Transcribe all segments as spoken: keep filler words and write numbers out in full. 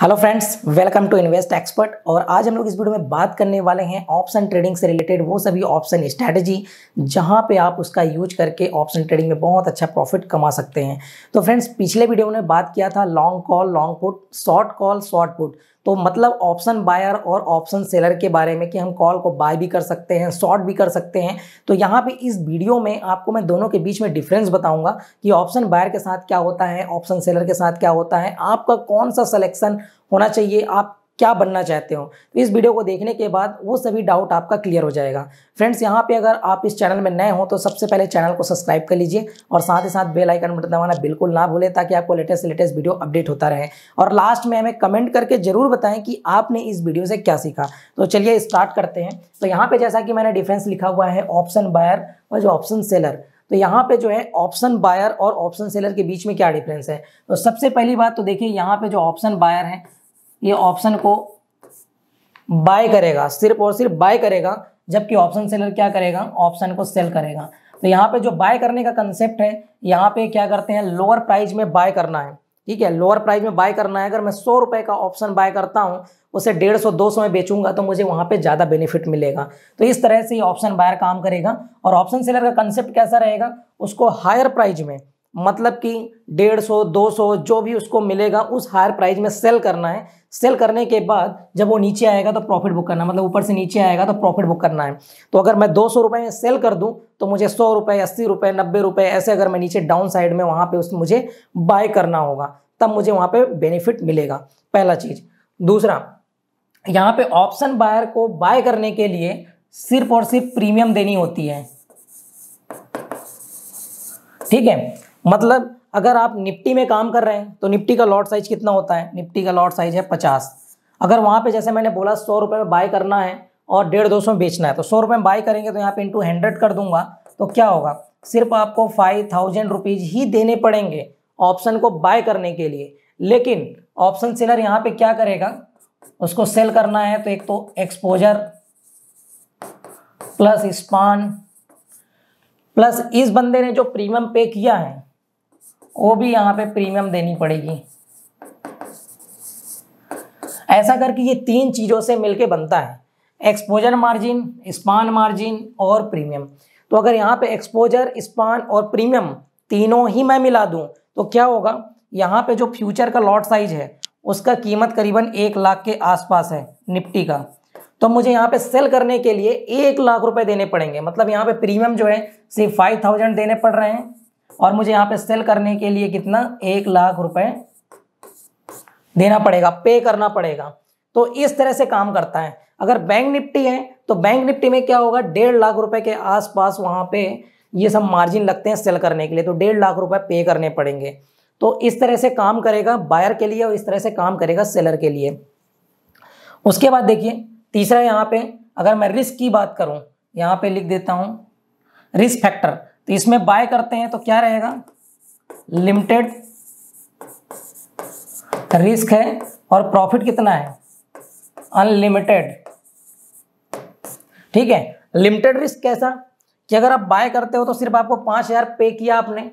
Hello friends, welcome to invest expert. और आज हम लोग इस वीडियो में बात करने वाले हैं ऑप्शन ट्रेडिंग से रिलेटेड वो सभी ऑप्शन स्ट्रैटेजी जहां पे आप उसका यूज करके ऑप्शन ट्रेडिंग में बहुत अच्छा प्रॉफिट कमा सकते हैं। तो फ्रेंड्स, पिछले वीडियो में बात किया था long call long put, short call short put, तो मतलब ऑप्शन बायर और ऑप्शन सेलर के बारे में कि हम कॉल को बाय भी कर सकते हैं, शॉर्ट भी कर सकते हैं। तो यहाँ पे इस वीडियो में आपको मैं दोनों के बीच में डिफरेंस बताऊंगा कि ऑप्शन बायर के साथ क्या होता है, ऑप्शन सेलर के साथ क्या होता है, आपका कौन सा सिलेक्शन होना चाहिए, आप क्या बनना चाहते हो। तो इस वीडियो को देखने के बाद वो सभी डाउट आपका क्लियर हो जाएगा। फ्रेंड्स, यहाँ पे अगर आप इस चैनल में नए हो तो सबसे पहले चैनल को सब्सक्राइब कर लीजिए और साथ ही साथ बेल आइकन बटन दबाना बिल्कुल ना भूलें ताकि आपको लेटेस्ट से लेटेस्ट वीडियो अपडेट होता रहे। और लास्ट में हमें कमेंट करके जरूर बताएं कि आपने इस वीडियो से क्या सीखा। तो चलिए स्टार्ट करते हैं। तो यहाँ पर जैसा कि मैंने डिफरेंस लिखा हुआ है ऑप्शन बायर और जो ऑप्शन सेलर, तो यहाँ पे जो है ऑप्शन बायर और ऑप्शन सेलर के बीच में क्या डिफरेंस है। तो सबसे पहली बात तो देखिए, यहाँ पे जो ऑप्शन बायर है ये ऑप्शन को बाय करेगा, सिर्फ और सिर्फ बाय करेगा, जबकि ऑप्शन सेलर क्या करेगा, ऑप्शन को सेल करेगा। तो यहाँ पे जो बाय करने का कंसेप्ट है, यहाँ पे क्या करते हैं, लोअर प्राइस में बाय करना है। ठीक है, लोअर प्राइस में बाय करना है। अगर मैं सौ रुपये का ऑप्शन बाय करता हूँ, उसे डेढ़ सौ दो सौ में बेचूंगा तो मुझे वहाँ पे ज़्यादा बेनिफिट मिलेगा। तो इस तरह से ये ऑप्शन बायर काम करेगा। और ऑप्शन सेलर का कंसेप्ट कैसा रहेगा, उसको हायर प्राइज में, मतलब कि डेढ़ सौ दो सौ जो भी उसको मिलेगा उस हायर प्राइस में सेल करना है। सेल करने के बाद जब वो नीचे आएगा तो प्रॉफिट बुक करना है, मतलब ऊपर से नीचे आएगा तो प्रॉफिट बुक करना है। तो अगर मैं दो सौ रुपये में सेल कर दूं तो मुझे सौ रुपये अस्सी रुपये नब्बे रुपये ऐसे अगर मैं नीचे डाउन साइड में वहाँ पे उस मुझे बाय करना होगा, तब मुझे वहाँ पे बेनिफिट मिलेगा, पहला चीज़। दूसरा, यहाँ पे ऑप्शन बायर को बाय करने के लिए सिर्फ और सिर्फ प्रीमियम देनी होती है। ठीक है, मतलब अगर आप निफ्टी में काम कर रहे हैं तो निफ्टी का लॉट साइज कितना होता है, निफ्टी का लॉट साइज है पचास। अगर वहाँ पे जैसे मैंने बोला सौ रुपये में बाय करना है और डेढ़ दो सौ में बेचना है, तो सौ रुपये में बाय करेंगे तो यहाँ पे इंटू हंड्रेड कर दूंगा तो क्या होगा, सिर्फ आपको फाइव थाउजेंड रुपीज़ ही देने पड़ेंगे ऑप्शन को बाय करने के लिए। लेकिन ऑप्शन सेलर यहाँ पर क्या करेगा, उसको सेल करना है तो एक तो एक्सपोजर प्लस स्पान प्लस इस बंदे ने जो प्रीमियम पे किया है वो भी यहाँ पे प्रीमियम देनी पड़ेगी। ऐसा करके ये तीन चीज़ों से मिलके बनता है, एक्सपोजर मार्जिन, स्पान मार्जिन और प्रीमियम। तो अगर यहाँ पे एक्सपोजर, स्पान और प्रीमियम तीनों ही मैं मिला दूँ तो क्या होगा, यहाँ पे जो फ्यूचर का लॉट साइज है उसका कीमत करीबन एक लाख के आसपास है निफ्टी का, तो मुझे यहाँ पे सेल करने के लिए एक लाख रुपए देने पड़ेंगे। मतलब यहाँ पे प्रीमियम जो है सिर्फ फाइव थाउजेंड देने पड़ रहे हैं और मुझे यहाँ पे सेल करने के लिए कितना, एक लाख रुपए देना पड़ेगा, पे करना पड़ेगा। तो इस तरह से काम करता है। अगर बैंक निफ्टी है तो बैंक निफ्टी में क्या होगा, डेढ़ लाख रुपए के आसपास वहाँ पे ये सब मार्जिन लगते हैं सेल करने के लिए, तो डेढ़ लाख रुपए पे करने पड़ेंगे। तो इस तरह से काम करेगा बायर के लिए और इस तरह से काम करेगा सेलर के लिए। उसके बाद देखिए तीसरा, यहाँ पे अगर मैं रिस्क की बात करूँ, यहाँ पे लिख देता हूँ रिस्क फैक्टर। तो इसमें बाय करते हैं तो क्या रहेगा, लिमिटेड रिस्क है और प्रॉफिट कितना है, अनलिमिटेड। ठीक है, लिमिटेड रिस्क कैसा कि अगर आप बाय करते हो तो सिर्फ आपको पाँच हज़ार पे किया आपने,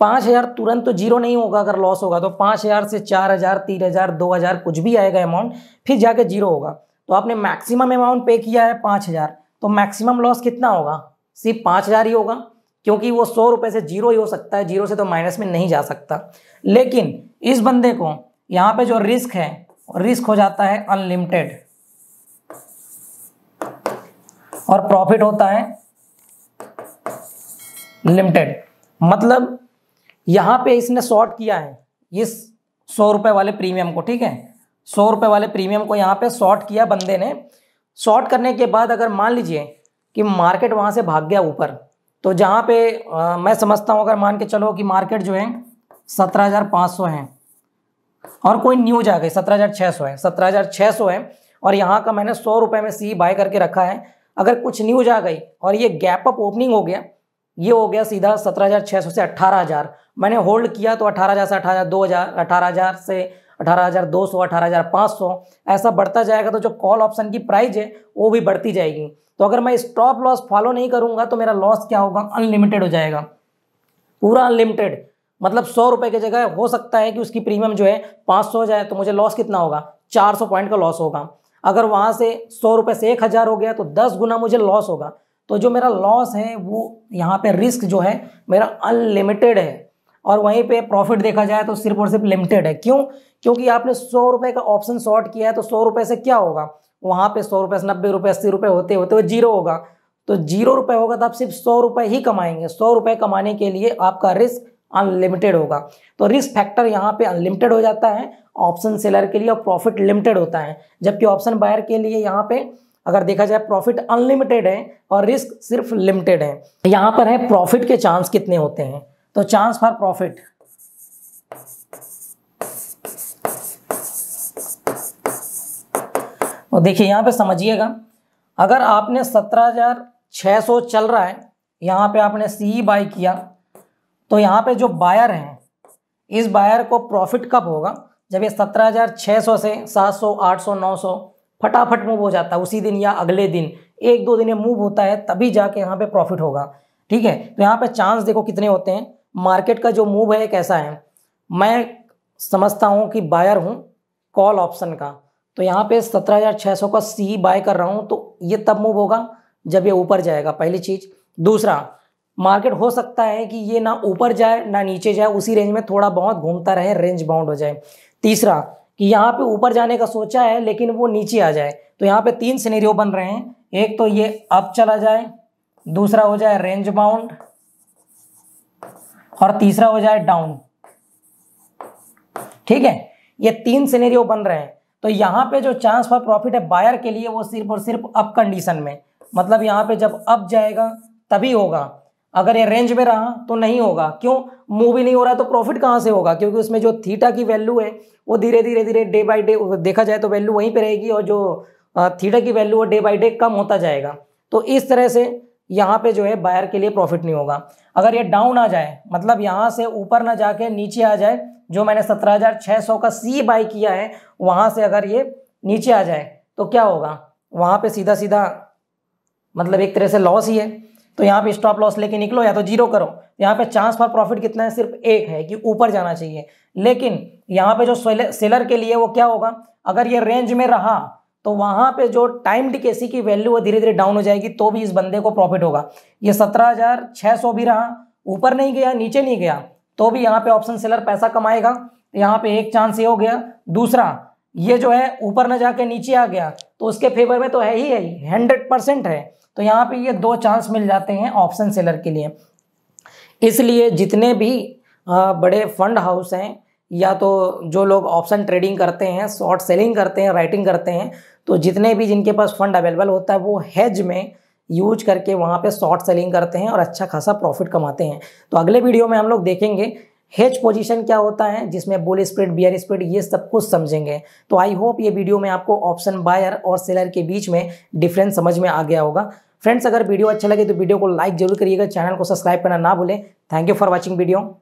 पाँच हज़ार तुरंत तो जीरो नहीं होगा, अगर लॉस होगा तो पाँच हज़ार से चार हज़ार तीन हज़ार दो हज़ार कुछ भी आएगा अमाउंट, फिर जाके जीरो होगा। तो आपने मैक्सिमम अमाउंट पे किया है पाँच हज़ार, तो मैक्सिमम लॉस कितना होगा, सिर्फ पाँच हज़ार ही होगा, क्योंकि वो सौ रुपये से जीरो ही हो सकता है, जीरो से तो माइनस में नहीं जा सकता। लेकिन इस बंदे को यहाँ पे जो रिस्क है, रिस्क हो जाता है अनलिमिटेड और प्रॉफिट होता है लिमिटेड। मतलब यहाँ पे इसने शॉर्ट किया है इस सौ रुपये वाले प्रीमियम को। ठीक है, सौ रुपये वाले प्रीमियम को यहाँ पे शॉर्ट किया बंदे ने। शॉर्ट करने के बाद अगर मान लीजिए कि मार्केट वहाँ से भाग गया ऊपर, तो जहाँ पे आ, मैं समझता हूँ अगर मान के चलो कि मार्केट जो है सत्रह हज़ार पाँच सौ है और कोई न्यूज आ गई सत्रह हज़ार छः सौ है, सत्रह हज़ार छः सौ है और यहाँ का मैंने सौ रुपये में सी बाय करके रखा है, अगर कुछ न्यूज आ गई और ये गैप अप ओपनिंग हो गया, ये हो गया सीधा सत्रह हज़ार छः सौ से अट्ठारह हज़ार, मैंने होल्ड किया तो अठारह हज़ार से अठारह दो हज़ार अठारह हज़ार से अठारह हज़ार दो सौ, अठारह हज़ार पाँच सौ ऐसा बढ़ता जाएगा, तो जो कॉल ऑप्शन की प्राइस है वो भी बढ़ती जाएगी। तो अगर मैं स्टॉप लॉस फॉलो नहीं करूंगा तो मेरा लॉस क्या होगा, अनलिमिटेड हो जाएगा, पूरा अनलिमिटेड। मतलब सौ रुपए की जगह हो सकता है कि उसकी प्रीमियम जो है पाँच सौ हो जाए, तो मुझे लॉस कितना होगा, चार सौ पॉइंट का लॉस होगा। अगर वहाँ से सौ रुपये से एक हज़ार हो गया तो दस गुना मुझे लॉस होगा। तो जो मेरा लॉस है वो यहाँ पे रिस्क जो है मेरा अनलिमिटेड है, और वहीं पे प्रॉफिट देखा जाए तो सिर्फ और सिर्फ लिमिटेड है। क्यों? क्योंकि आपने सौ रुपये का ऑप्शन शॉर्ट किया है तो सौ रुपये से क्या होगा, वहाँ पे सौ रुपये से नब्बे रुपये अस्सी रुपये होते होते वो जीरो होगा। तो जीरो रुपये होगा तो आप सिर्फ सौ रुपये ही कमाएंगे। सौ रुपये कमाने के लिए आपका रिस्क अनलिमिटेड होगा। तो रिस्क फैक्टर यहाँ पे अनलिमिटेड हो जाता है ऑप्शन सेलर के लिए, और प्रॉफिट लिमिटेड होता है, जबकि ऑप्शन बायर के लिए यहाँ पे अगर देखा जाए प्रॉफिट अनलिमिटेड है और रिस्क सिर्फ लिमिटेड है। यहाँ पर है प्रॉफिट के चांस कितने होते हैं, तो चांस फॉर प्रॉफिट और देखिए यहाँ पे समझिएगा, अगर आपने सत्रह हज़ार छह सौ चल रहा है, यहाँ पे आपने सीई बाय किया, तो यहाँ पे जो बायर हैं इस बायर को प्रॉफिट कब होगा, जब ये सत्रह हज़ार छह सौ से सात सौ आठ सौ नौ सौ फटाफट मूव हो जाता है उसी दिन या अगले दिन, एक दो दिन मूव होता है तभी जाके यहाँ पे प्रॉफिट होगा। ठीक है, तो यहाँ पे चांस देखो कितने होते हैं। मार्केट का जो मूव है कैसा है, मैं समझता हूँ कि बायर हूँ कॉल ऑप्शन का, तो यहाँ पे सत्रह हज़ार छह सौ का सी बाय कर रहा हूँ, तो ये तब मूव होगा जब ये ऊपर जाएगा, पहली चीज़। दूसरा, मार्केट हो सकता है कि ये ना ऊपर जाए ना नीचे जाए, उसी रेंज में थोड़ा बहुत घूमता रहे, रेंज बाउंड हो जाए। तीसरा कि यहाँ पे ऊपर जाने का सोचा है लेकिन वो नीचे आ जाए। तो यहाँ पे तीन सिनेरियो बन रहे हैं, एक तो ये अप चला जाए, दूसरा हो जाए रेंज बाउंड, और तीसरा हो जाए डाउन। ठीक है, ये तीन सिनेरियो बन रहे हैं। तो यहाँ पे जो चांस फॉर प्रॉफिट है बायर के लिए वो सिर्फ और सिर्फ अप कंडीशन में, मतलब यहाँ पे जब अप जाएगा तभी होगा, अगर ये रेंज में रहा तो नहीं होगा। क्यों? मूव ही नहीं हो रहा तो प्रॉफिट कहाँ से होगा, क्योंकि उसमें जो थीटा की वैल्यू है वो धीरे धीरे धीरे डे बाय डे देखा जाए तो वैल्यू वहीं पे रहेगी, और जो थीटा की वैल्यू वो डे बाय डे कम होता जाएगा। तो इस तरह से यहाँ पे जो है बायर के लिए प्रॉफिट नहीं होगा। अगर ये डाउन आ जाए, मतलब यहाँ से ऊपर ना जाके नीचे आ जाए, जो मैंने सत्रह हज़ार छः सौ का सी बाय किया है वहाँ से अगर ये नीचे आ जाए तो क्या होगा, वहाँ पे सीधा सीधा मतलब एक तरह से लॉस ही है। तो यहाँ पे स्टॉप लॉस लेके निकलो या तो जीरो करो। यहाँ पे चांस फॉर प्रॉफिट कितना है, सिर्फ एक है कि ऊपर जाना चाहिए, लेकिन यहाँ पे जो सेलर के लिए वो क्या होगा, अगर ये रेंज में रहा तो वहाँ पे जो टाइम डिकेसी की वैल्यू वो धीरे धीरे डाउन हो जाएगी, तो भी इस बंदे को प्रॉफिट होगा। ये सत्रह हज़ार छः सौ भी रहा, ऊपर नहीं गया नीचे नहीं गया, तो भी यहाँ पे ऑप्शन सेलर पैसा कमाएगा। यहाँ पे एक चांस ये हो गया। दूसरा, ये जो है ऊपर ना जाके नीचे आ गया तो उसके फेवर में तो है ही है, हंड्रेड परसेंट है। तो यहाँ पे ये दो चांस मिल जाते हैं ऑप्शन सेलर के लिए। इसलिए जितने भी बड़े फंड हाउस हैं या तो जो लोग ऑप्शन ट्रेडिंग करते हैं, शॉर्ट सेलिंग करते हैं, राइटिंग करते हैं, तो जितने भी जिनके पास फंड अवेलेबल होता है वो हेज में यूज करके वहाँ पे शॉर्ट सेलिंग करते हैं और अच्छा खासा प्रॉफिट कमाते हैं। तो अगले वीडियो में हम लोग देखेंगे हेज पोजीशन क्या होता है, जिसमें बुल स्प्रेड, बियर स्प्रेड, ये सब कुछ समझेंगे। तो आई होप ये वीडियो में आपको ऑप्शन बायर और सेलर के बीच में डिफरेंस समझ में आ गया होगा। फ्रेंड्स, अगर वीडियो अच्छा लगे तो वीडियो को लाइक जरूर करिएगा, चैनल को सब्सक्राइब करना ना भूलें। Thank you for watching video.